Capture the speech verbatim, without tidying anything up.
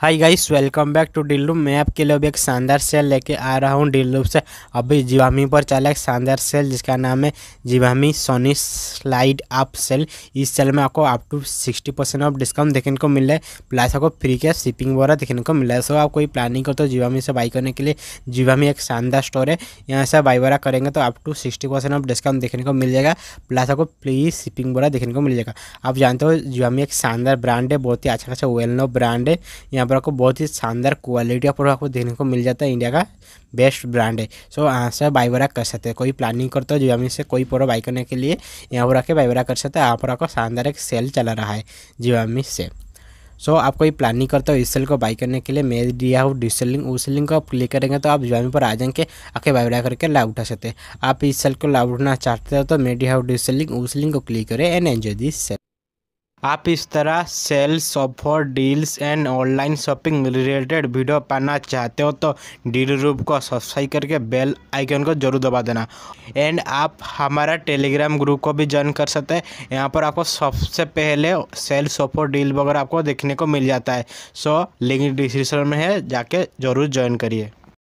Hi guys, welcome back to डीलरूप। मैं आपके लिए अभी एक शानदार सेल लेके आ रहा हूँ डीलरूप से। अभी जिवामी पर चला एक शानदार सेल जिसका नाम है Zivame sunny slide up sale. इस सेल में आपको up to sixty percent off discount देखने को मिल रहा है, प्लस आपको फ्री के शिपिंग वगैरह देखने को मिल रहा है। सो आप कोई प्लानिंग करते हो जिवामी से बाई करने के लिए, जिवामी एक शानदार स्टोर है, यहाँ से बाई वगैरह करेंगे तो up to sixty percent off discount देखने को मिल जाएगा, प्लस आपको फ्री शिपिंग वगैरह देखने को मिल जाएगा। आप जानते हो जिवामी एक शानदार ब्रांड है, बहुत ही अच्छा खासा वेल नोन ब्रांड है। यहाँ पर आपको बहुत ही शानदार क्वालिटी का प्रोडक्ट आपको देखने को मिल जाता है, इंडिया का बेस्ट ब्रांड है। सो यहाँ से बाई वगैरह कर सकते हैं, कोई प्लानिंग करते हो जिवामी से कोई प्रोडक्ट बाई करने के लिए, यहाँ पर आके बाई वगैरह कर सकते हैं। यहाँ पर आपको शानदार एक सेल चला रहा है जिवामी से। सो so, आप कोई प्लानिंग करते हो इस सेल को बाई करने के लिए, मैं दिया हूँ डिस सेलिंग, उस लिंक को आप क्लिक करेंगे तो आप जिवामी पर आ जाएंगे, आके बाई वगैरह करके लाभ उठा सकते हैं। आप इस सेल को लाभ उठाना चाहते हो तो मैं दिया हूँ डिस सेलिंग, उस लिंक को क्लिक करें एंड एन्जॉय दिस सेल। आप इस तरह sales, offer, deals and online shopping related video पाना चाहते हो तो डीलरूप को सब्सक्राइब करके बेल आइकन को जरूर दबा देना। एंड आप हमारा टेलीग्राम ग्रुप को भी ज्वाइन कर सकते हैं, यहाँ पर आपको सबसे पहले सेल्स, ऑफर, डील वगैरह आपको देखने को मिल जाता है। सो लिंक डिस्क्रिप्शन में है, जाके जरूर ज्वाइन करिए।